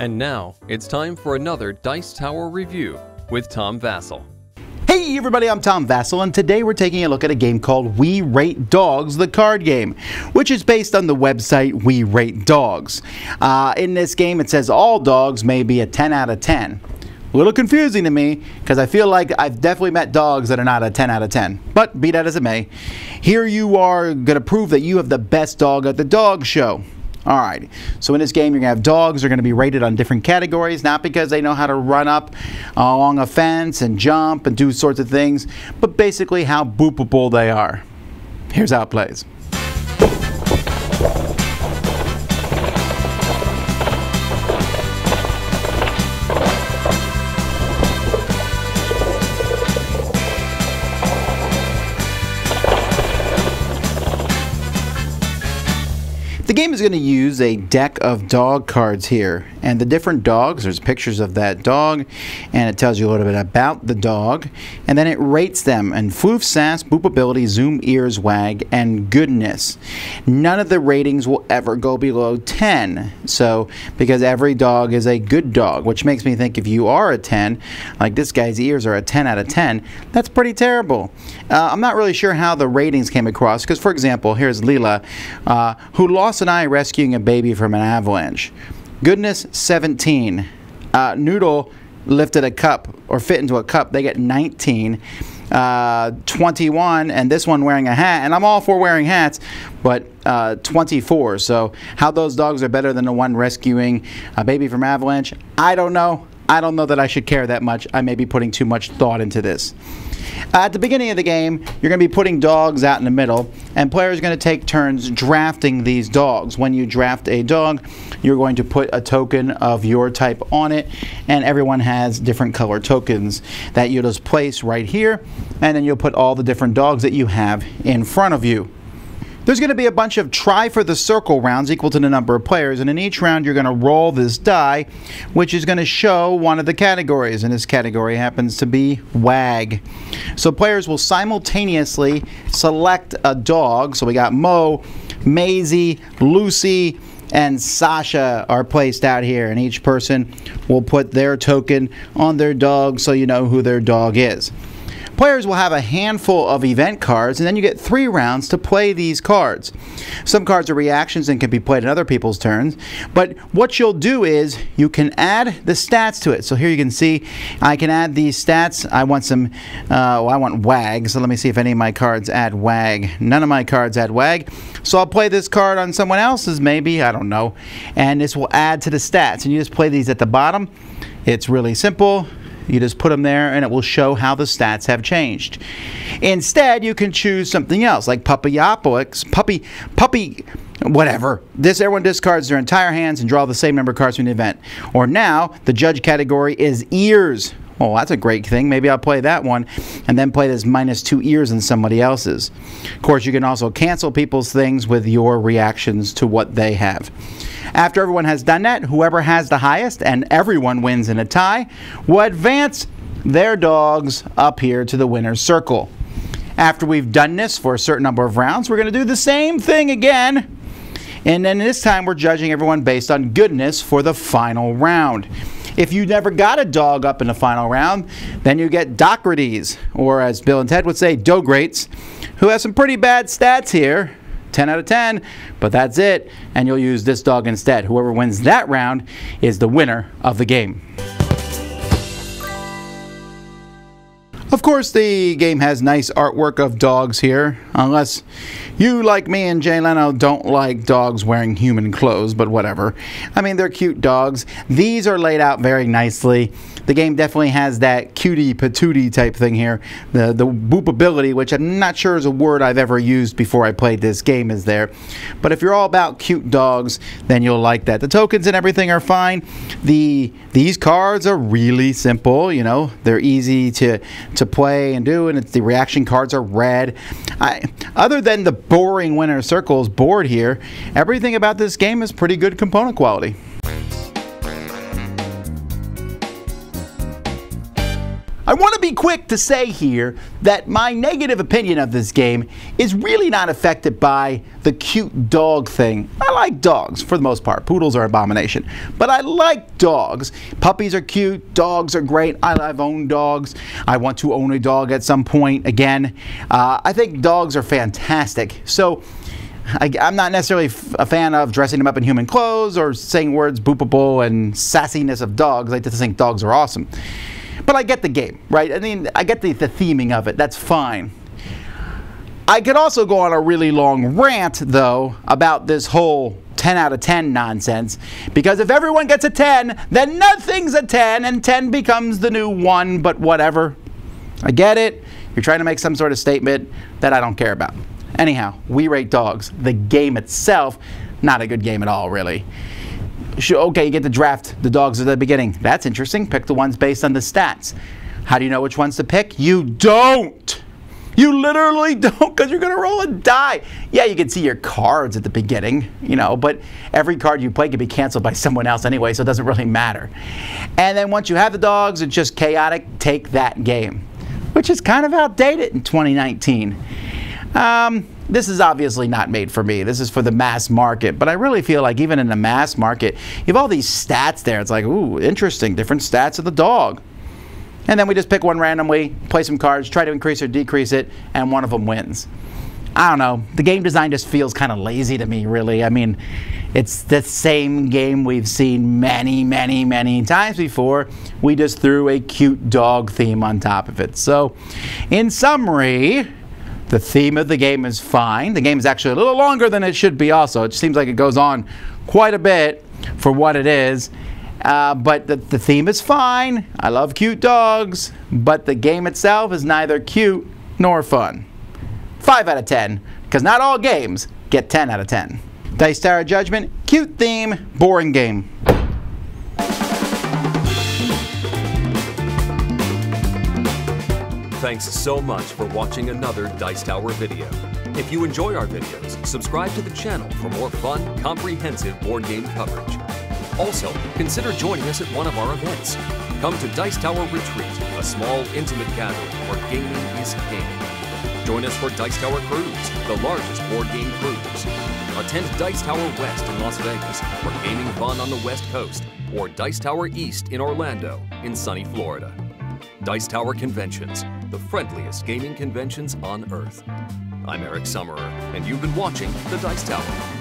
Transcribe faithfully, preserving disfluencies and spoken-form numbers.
And now, it's time for another Dice Tower Review with Tom Vasel. Hey everybody, I'm Tom Vasel, and today we're taking a look at a game called We Rate Dogs, the card game, which is based on the website We Rate Dogs. Uh, in this game, it says all dogs may be a ten out of ten. A little confusing to me, because I feel like I've definitely met dogs that are not a ten out of ten. But be that as it may, here you are going to prove that you have the best dog at the dog show. Alright, so in this game you're going to have dogs that are going to be rated on different categories, not because they know how to run up along a fence and jump and do sorts of things, but basically how boopable they are. Here's how it plays. The game is going to use a deck of dog cards here, and the different dogs, there's pictures of that dog, and it tells you a little bit about the dog, and then it rates them in floof, sass, boopability, zoom, ears, wag, and goodness. None of the ratings will ever go below ten, so because every dog is a good dog, which makes me think if you are a ten, like this guy's ears are a ten out of ten, that's pretty terrible. Uh, I'm not really sure how the ratings came across, because for example, here's Leela, uh, who lost an eye rescuing a baby from an avalanche. Goodness, seventeen. Uh, Noodle lifted a cup or fit into a cup. They get nineteen. Uh, twenty-one, and this one wearing a hat, and I'm all for wearing hats, but uh, twenty-four. So how those dogs are better than the one rescuing a baby from avalanche, I don't know. I don't know that I should care that much. I may be putting too much thought into this. Uh, at the beginning of the game, you're going to be putting dogs out in the middle, and players are going to take turns drafting these dogs. When you draft a dog, you're going to put a token of your type on it, and everyone has different color tokens that you'll just place right here, and then you'll put all the different dogs that you have in front of you. There's going to be a bunch of try for the circle rounds equal to the number of players, and in each round you're going to roll this die, which is going to show one of the categories, and this category happens to be wag. So players will simultaneously select a dog, so we got Mo, Maisie, Lucy, and Sasha are placed out here, and each person will put their token on their dog so you know who their dog is. Players will have a handful of event cards, and then you get three rounds to play these cards. Some cards are reactions and can be played in other people's turns, but what you'll do is you can add the stats to it. So here you can see I can add these stats. I want some, uh, well, I want wag, so let me see if any of my cards add wag. None of my cards add wag, so I'll play this card on someone else's maybe, I don't know, and this will add to the stats, and you just play these at the bottom. It's really simple. You just put them there and it will show how the stats have changed. Instead, you can choose something else like Puppyopolis, Puppy, Puppy, whatever. This everyone discards their entire hands and draw the same number of cards from the event. Or now, the judge category is ears. Oh, that's a great thing. Maybe I'll play that one and then play this minus two ears in somebody else's. Of course, you can also cancel people's things with your reactions to what they have. After everyone has done that, whoever has the highest, and everyone wins in a tie, will advance their dogs up here to the winner's circle. After we've done this for a certain number of rounds, we're going to do the same thing again. And then this time we're judging everyone based on goodness for the final round. If you never got a dog up in the final round, then you get Docrates, or as Bill and Ted would say, Doggrates, who has some pretty bad stats here. ten out of ten, but that's it, and you'll use this dog instead. Whoever wins that round is the winner of the game. Of course, the game has nice artwork of dogs here, unless you, like me and Jay Leno, don't like dogs wearing human clothes, but whatever. I mean, they're cute dogs. These are laid out very nicely. The game definitely has that cutie patootie type thing here. The, the boopability, which I'm not sure is a word I've ever used before I played this game, is there. But if you're all about cute dogs, then you'll like that. The tokens and everything are fine. The, these cards are really simple, you know. They're easy to... to play and do, and it's the reaction cards are red. I, other than the boring winner circles board here, everything about this game is pretty good component quality. I want to be quick to say here that my negative opinion of this game is really not affected by the cute dog thing. I like dogs for the most part. Poodles are an abomination. But I like dogs. Puppies are cute. Dogs are great. I've owned dogs. I want to own a dog at some point again. Uh, I think dogs are fantastic. So I, I'm not necessarily f a fan of dressing them up in human clothes or saying words boopable and sassiness of dogs. I just think dogs are awesome. But I get the game, right? I mean, I get the, the theming of it. That's fine. I could also go on a really long rant, though, about this whole ten out of ten nonsense, because if everyone gets a ten, then nothing's a ten, and ten becomes the new one, but whatever. I get it. You're trying to make some sort of statement that I don't care about. Anyhow, We Rate Dogs, the game itself, not a good game at all, really. Okay, you get to draft the dogs at the beginning. That's interesting. Pick the ones based on the stats. How do you know which ones to pick? You don't. You literally don't, because you're going to roll a die. Yeah, you can see your cards at the beginning, you know, but every card you play can be canceled by someone else anyway, so it doesn't really matter. And then once you have the dogs, it's just chaotic. Take that game, which is kind of outdated in twenty nineteen. Um, this is obviously not made for me. This is for the mass market. But I really feel like even in the mass market, you have all these stats there. It's like, ooh, interesting, different stats of the dog. And then we just pick one randomly, play some cards, try to increase or decrease it, and one of them wins. I don't know. The game design just feels kind of lazy to me, really. I mean, it's the same game we've seen many, many, many times before. We just threw a cute dog theme on top of it. So, in summary, the theme of the game is fine. The game is actually a little longer than it should be also. It seems like it goes on quite a bit for what it is. Uh, but the, the theme is fine. I love cute dogs. But the game itself is neither cute nor fun. five out of ten. Because not all games get ten out of ten. Dice Tower Judgment. Cute theme. Boring game. Thanks so much for watching another Dice Tower video. If you enjoy our videos, subscribe to the channel for more fun, comprehensive board game coverage. Also, consider joining us at one of our events. Come to Dice Tower Retreat, a small, intimate gathering where gaming is king. Join us for Dice Tower Cruise, the largest board game cruise. Attend Dice Tower West in Las Vegas for gaming fun on the West Coast, or Dice Tower East in Orlando in sunny Florida. Dice Tower Conventions, the friendliest gaming conventions on earth. I'm Eric Sommerer, and you've been watching The Dice Tower.